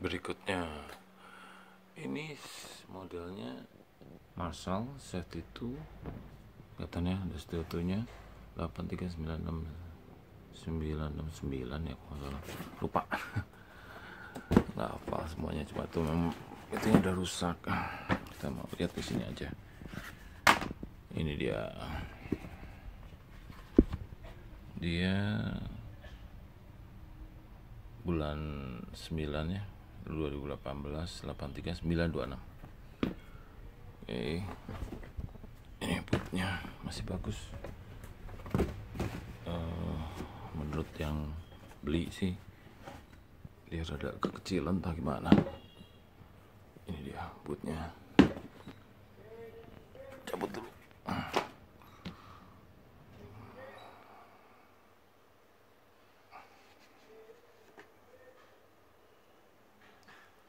berikutnya. Ini modelnya Marshall set itu katanya ada setonya 83969 ya kalau salah, lupa nggak apa semuanya, cuma tuh memang itu udah rusak. Kita mau lihat di sini aja. Ini dia bulan 9 ya 2018 83926. Oke. Ini putnya masih bagus. Menurut yang beli sih dia rada kekecilan entah gimana. Ini dia putnya. Cabut dulu.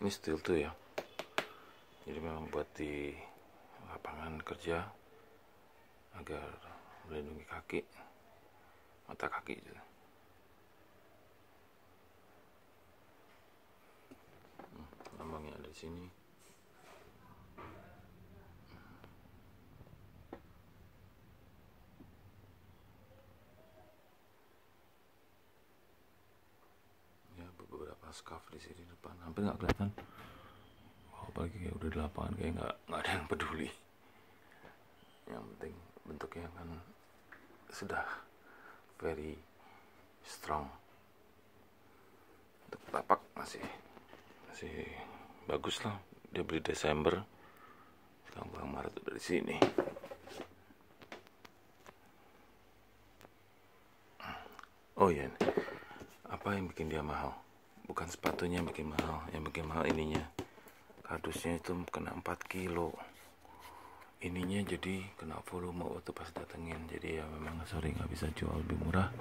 Ini steel tuh ya, jadi memang buat di lapangan kerja agar melindungi kaki, mata kaki juga. Lambangnya ada di sini. Skaf di sini depan hampir nggak kelihatan. Wow, pagi ya udah di lapangan kayak nggak ada yang peduli. Yang penting bentuknya kan sudah very strong. Untuk tapak masih bagus lah. Dia beli Desember, sekarang bulan Maret udah di sini. Oh iya, apa yang bikin dia mahal? Bukan sepatunya yang bikin mahal, yang bikin mahal ininya. Kardusnya itu kena 4 kilo. Ininya jadi kena volume waktu pas datengin. Jadi ya memang sorry nggak bisa jual lebih murah.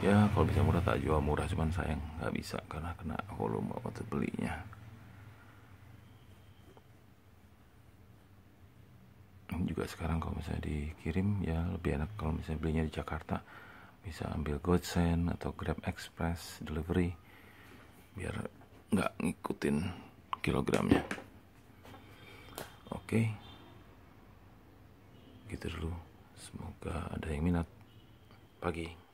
Ya kalau bisa murah tak jual murah, cuman sayang nggak bisa karena kena volume waktu belinya. Juga sekarang kalau misalnya dikirim ya lebih enak kalau misalnya belinya di Jakarta. Bisa ambil GoSend atau Grab Express delivery biar nggak ngikutin kilogramnya. Oke, gitu dulu, semoga ada yang minat. Pagi.